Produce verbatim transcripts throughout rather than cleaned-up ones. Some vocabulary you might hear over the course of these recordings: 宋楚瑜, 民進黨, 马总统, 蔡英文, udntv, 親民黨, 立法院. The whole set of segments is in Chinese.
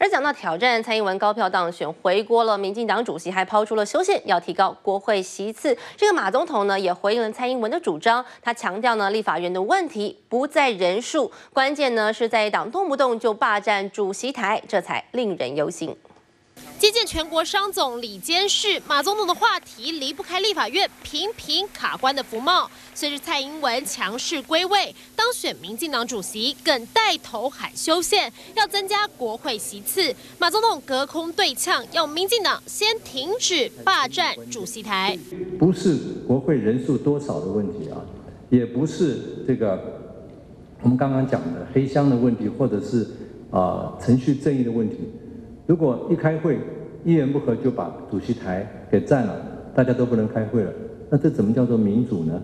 而讲到挑战蔡英文高票当选，回锅了，民进党主席还抛出了修宪，要提高国会席次。这个马总统呢也回应了蔡英文的主张，他强调呢立法院的问题不在人数，关键呢是在野党动不动就霸占主席台，这才令人忧心。 接见全国商总理监事，马总统的话题离不开立法院频频卡关的服贸。随着蔡英文强势归位，当选民进党主席，更带头喊修宪，要增加国会席次。马总统隔空对呛，要民进党先停止霸占主席台。不是国会人数多少的问题啊，也不是这个我们刚刚讲的黑箱的问题，或者是啊、呃、程序正义的问题。 如果一开会，一言不合就把主席台给占了，大家都不能开会了，那这怎么叫做民主呢？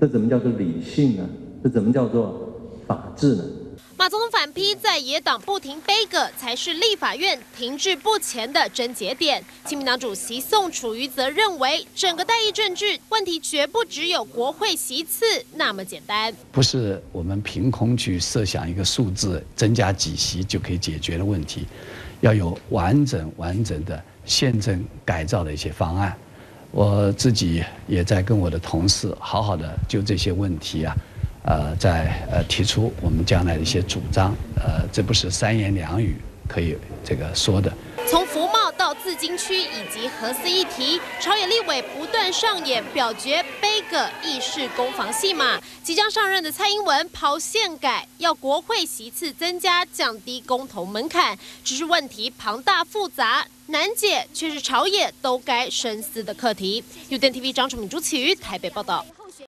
这怎么叫做理性呢？这怎么叫做法治呢？马总统反批，在野党不停杯葛才是立法院停滞不前的症结点。亲民党主席宋楚瑜则认为，整个代议政治问题绝不只有国会席次那么简单，不是我们凭空去设想一个数字增加几席就可以解决的问题。 要有完整完整的宪政改造的一些方案，我自己也在跟我的同事好好的就这些问题啊，呃，在呃提出我们将来的一些主张，呃，这不是三言两语可以这个说的。从服贸到自经区以及核四议题，朝野立委不断上演表决杯葛议事攻防戏码。即将上任的蔡英文抛宪改。 要国会席次增加，降低公投门槛，只是问题庞大复杂难解，却是朝野都该深思的课题。U D N T V 张崇敏、朱启瑜台北报道。